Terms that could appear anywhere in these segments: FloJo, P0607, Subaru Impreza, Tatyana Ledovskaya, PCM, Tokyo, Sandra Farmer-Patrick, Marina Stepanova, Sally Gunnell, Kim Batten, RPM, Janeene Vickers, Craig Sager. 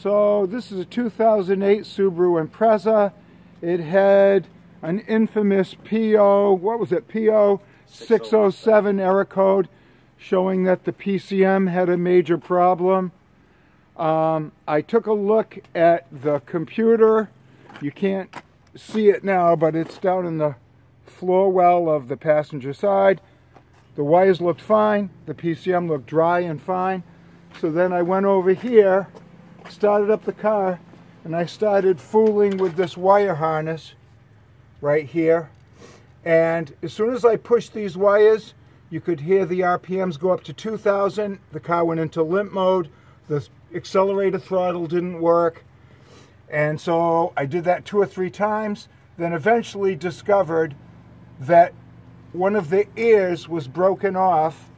So this is a 2008 Subaru Impreza. It had an infamous P0607 error code showing that the PCM had a major problem. I took a look at the computer. You can't see it now, but it's down in the floor well of the passenger side. The wires looked fine. The PCM looked dry and fine. So then I went over here, started up the car, and I started fooling with this wire harness right here. And as soon as I pushed these wires, you could hear the RPMs go up to 2,000. The car went into limp mode. The accelerator throttle didn't work. And so I did that 2 or 3 times, then eventually discovered that one of the ears was broken off.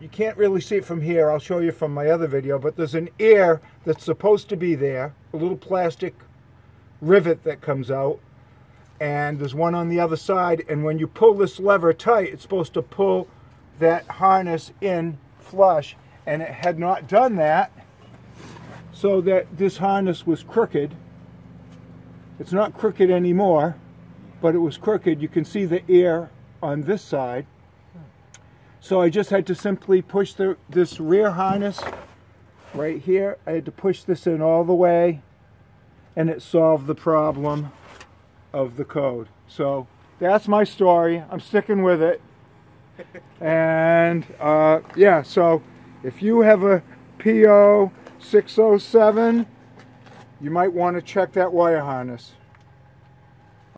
You can't really see it from here. I'll show you from my other video, but there's an ear that's supposed to be there, a little plastic rivet that comes out, and there's one on the other side, and when you pull this lever tight, it's supposed to pull that harness in flush, and it had not done that, so that this harness was crooked. It's not crooked anymore, but it was crooked. You can see the ear on this side. So I just had to simply push this rear harness right here. I had to push this in all the way, and it solved the problem of the code. So that's my story. I'm sticking with it. And yeah, so if you have a P0607, you might want to check that wire harness.